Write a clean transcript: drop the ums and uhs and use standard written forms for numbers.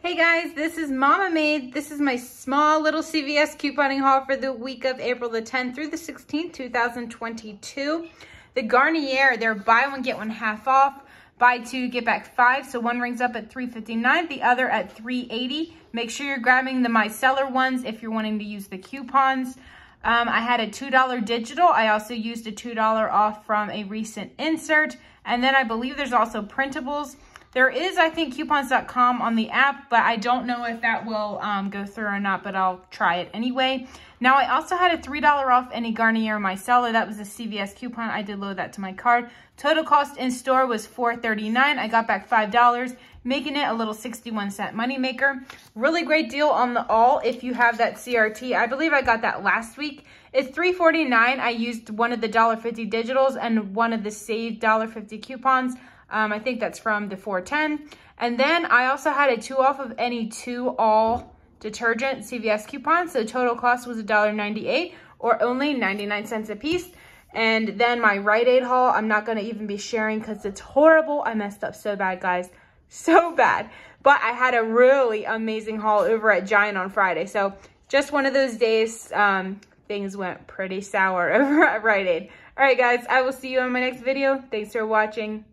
Hey guys, this is Mama Made. This is my small little CVS couponing haul for the week of April the 10th through the 16th, 2022. The Garnier, they're buy one, get one half off, buy two, get back five. So one rings up at $3.59, the other at $3.80. Make sure you're grabbing the Micellar ones if you're wanting to use the coupons. I had a $2 digital. I also used a $2 off from a recent insert. And then I believe there's also printables. There is, I think, coupons.com on the app, but I don't know if that will go through or not, but I'll try it anyway. Now, I also had a $3 off any Garnier Micellar. That was a CVS coupon. I did load that to my card. Total cost in store was $4.39. I got back $5, making it a little 61-cent moneymaker. Really great deal on the All if you have that CRT. I believe I got that last week. It's $3.49. I used one of the $1.50 digitals and one of the saved $1.50 coupons. I think that's from the 410. And then I also had a two off of any two all detergent CVS coupons. So total cost was $1.98 or only 99 cents a piece. And then my Rite Aid haul, I'm not going to even be sharing because it's horrible. I messed up so bad, guys. So bad. But I had a really amazing haul over at Giant on Friday. So just one of those days, things went pretty sour over at Rite Aid. All right, guys, I will see you on my next video. Thanks for watching.